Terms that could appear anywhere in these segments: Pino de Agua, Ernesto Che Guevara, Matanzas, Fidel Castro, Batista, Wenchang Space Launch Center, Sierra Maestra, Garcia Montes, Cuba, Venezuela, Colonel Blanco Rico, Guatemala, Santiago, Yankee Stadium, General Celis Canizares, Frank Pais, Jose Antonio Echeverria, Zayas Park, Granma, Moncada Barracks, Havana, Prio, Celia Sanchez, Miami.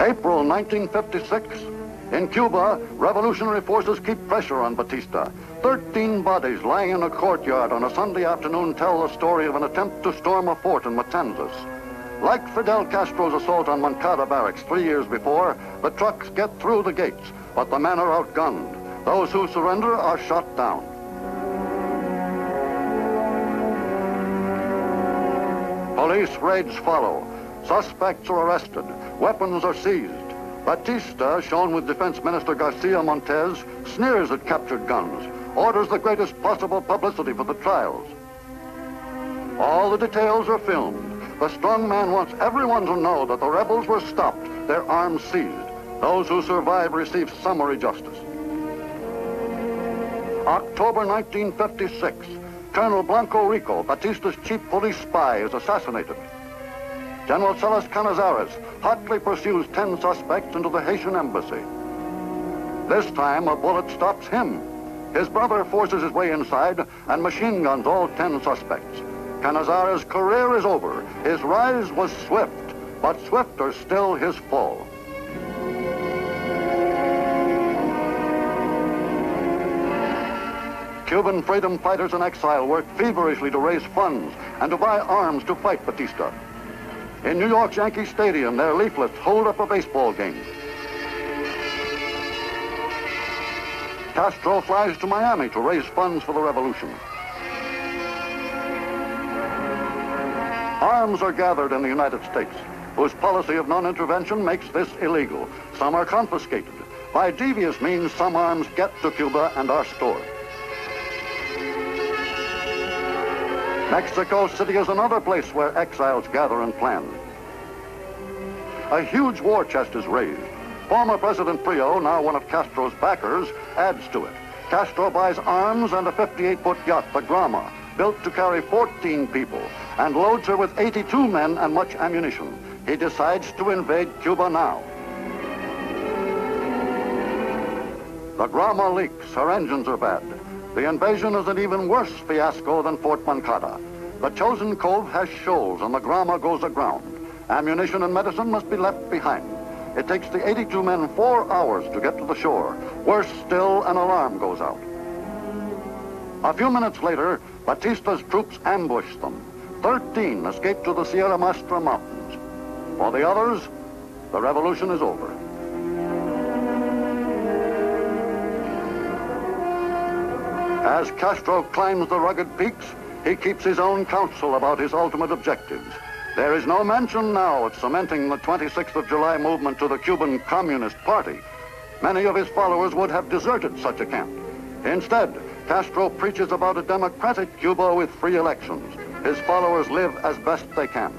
April 1956. In Cuba, revolutionary forces keep pressure on Batista. 13 bodies lying in a courtyard on a Sunday afternoon tell the story of an attempt to storm a fort in Matanzas. Like Fidel Castro's assault on Moncada Barracks 3 years before, the trucks get through the gates, but the men are outgunned. Those who surrender are shot down. Police raids follow. Suspects are arrested. Weapons are seized. Batista, shown with Defense Minister Garcia Montes, sneers at captured guns, orders the greatest possible publicity for the trials. All the details are filmed. The strongman wants everyone to know that the rebels were stopped, their arms seized. Those who survive receive summary justice. October 1956, Colonel Blanco Rico, Batista's chief police spy, is assassinated. General Celis Canizares hotly pursues 10 suspects into the Haitian embassy. This time, a bullet stops him. His brother forces his way inside and machine guns all 10 suspects. Canizares' career is over. His rise was swift, but swifter still his fall. Cuban freedom fighters in exile work feverishly to raise funds and to buy arms to fight Batista. In New York's Yankee Stadium, their leaflets hold up a baseball game. Castro flies to Miami to raise funds for the revolution. Arms are gathered in the United States, whose policy of non-intervention makes this illegal. Some are confiscated. By devious means, some arms get to Cuba and are stored. Mexico City is another place where exiles gather and plan. A huge war chest is raised. Former President Prio, now one of Castro's backers, adds to it. Castro buys arms and a 58-foot yacht, the Granma, built to carry 14 people, and loads her with 82 men and much ammunition. He decides to invade Cuba now. The Granma leaks, her engines are bad. The invasion is an even worse fiasco than Fort Moncada. The chosen cove has shoals and the Granma goes aground. Ammunition and medicine must be left behind. It takes the 82 men 4 hours to get to the shore. Worse still, an alarm goes out. A few minutes later, Batista's troops ambush them. 13 escape to the Sierra Maestra mountains. For the others, the revolution is over. As Castro climbs the rugged peaks, he keeps his own counsel about his ultimate objectives. There is no mention now of cementing the 26th of July movement to the Cuban Communist Party. Many of his followers would have deserted such a camp. Instead, Castro preaches about a democratic Cuba with free elections. His followers live as best they can.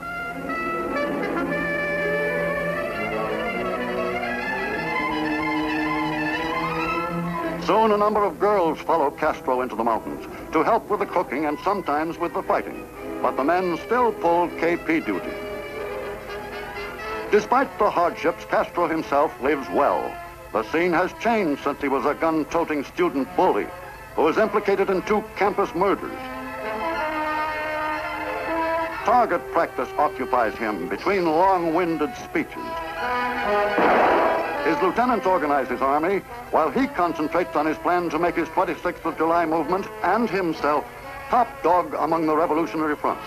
Soon a number of girls follow Castro into the mountains to help with the cooking and sometimes with the fighting. But the men still pull KP duty. Despite the hardships, Castro himself lives well. The scene has changed since he was a gun-toting student bully who was implicated in 2 campus murders. Target practice occupies him between long-winded speeches. His lieutenants organize his army, while he concentrates on his plan to make his 26th of July movement and himself top dog among the revolutionary fronts.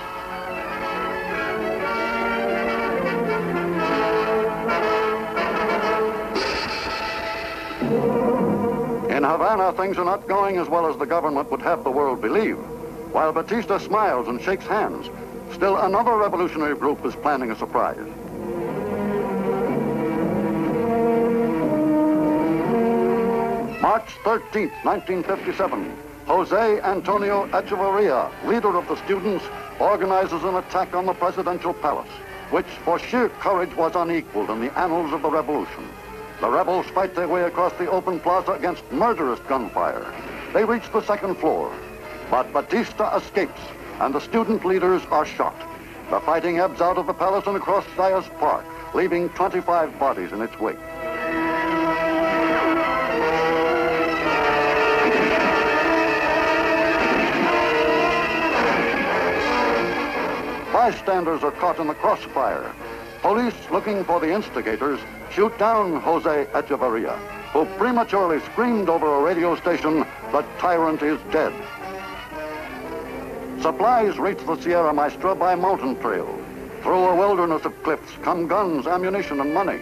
In Havana, things are not going as well as the government would have the world believe. While Batista smiles and shakes hands, still another revolutionary group is planning a surprise. March 13, 1957, Jose Antonio Echeverria, leader of the students, organizes an attack on the presidential palace, which for sheer courage was unequaled in the annals of the revolution. The rebels fight their way across the open plaza against murderous gunfire. They reach the 2nd floor, but Batista escapes, and the student leaders are shot. The fighting ebbs out of the palace and across Zayas Park, leaving 25 bodies in its wake. Bystanders are caught in the crossfire. Police looking for the instigators shoot down Jose Echeverria, who prematurely screamed over a radio station, "The tyrant is dead." Supplies reach the Sierra Maestra by mountain trail. Through a wilderness of cliffs come guns, ammunition, and money.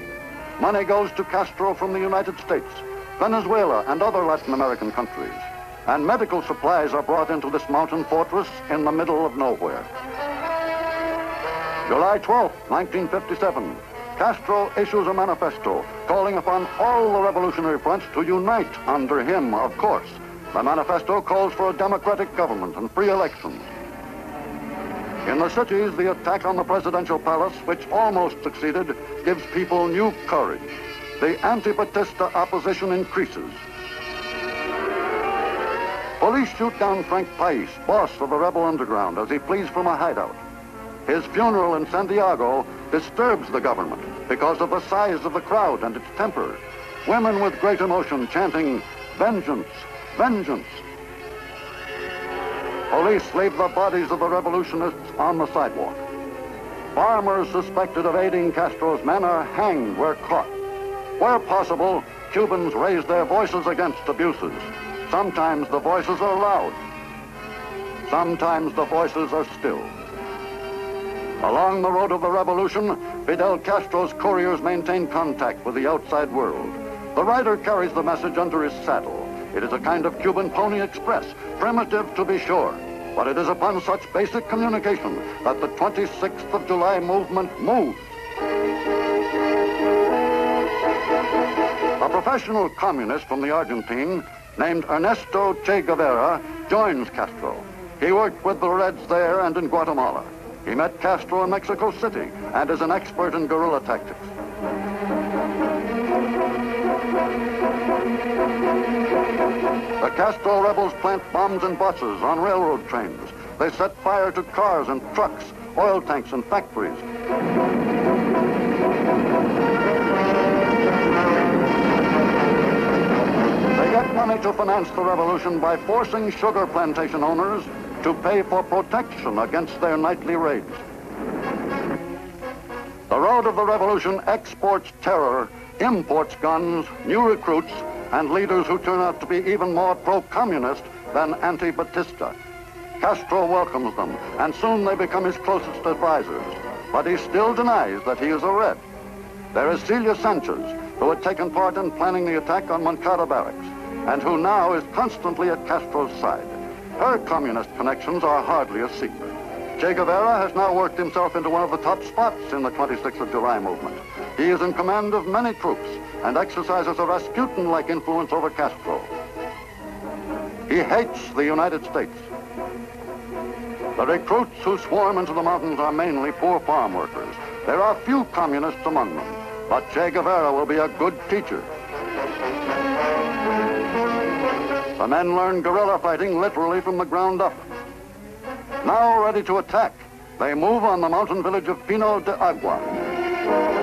Money goes to Castro from the United States, Venezuela, and other Latin American countries. And medical supplies are brought into this mountain fortress in the middle of nowhere. July 12, 1957, Castro issues a manifesto calling upon all the revolutionary fronts to unite under him, of course. The manifesto calls for a democratic government and free elections. In the cities, the attack on the presidential palace, which almost succeeded, gives people new courage. The anti-Batista opposition increases. Police shoot down Frank Pais, boss of the rebel underground, as he flees from a hideout. His funeral in Santiago disturbs the government because of the size of the crowd and its temper. Women with great emotion chanting, "Vengeance, vengeance." Police leave the bodies of the revolutionists on the sidewalk. Farmers suspected of aiding Castro's men are hanged where caught. Where possible, Cubans raise their voices against abuses. Sometimes the voices are loud. Sometimes the voices are still. Along the road of the revolution, Fidel Castro's couriers maintain contact with the outside world. The rider carries the message under his saddle. It is a kind of Cuban Pony Express, primitive to be sure, but it is upon such basic communication that the 26th of July movement moves. A professional communist from the Argentine named Ernesto Che Guevara joins Castro. He worked with the Reds there and in Guatemala. He met Castro in Mexico City and is an expert in guerrilla tactics. The Castro rebels plant bombs and buses on railroad trains. They set fire to cars and trucks, oil tanks and factories. They get money to finance the revolution by forcing sugar plantation owners to pay for protection against their nightly raids. The road of the revolution exports terror, imports guns, new recruits, and leaders who turn out to be even more pro-communist than anti-Batista. Castro welcomes them, and soon they become his closest advisors. But he still denies that he is a Red. There is Celia Sanchez, who had taken part in planning the attack on Moncada Barracks, and who now is constantly at Castro's side. Her communist connections are hardly a secret. Che Guevara has now worked himself into one of the top spots in the 26th of July movement. He is in command of many troops and exercises a Rasputin-like influence over Castro. He hates the United States. The recruits who swarm into the mountains are mainly poor farm workers. There are few communists among them, but Che Guevara will be a good teacher. The men learn guerrilla fighting literally from the ground up. Now ready to attack, they move on the mountain village of Pino de Agua.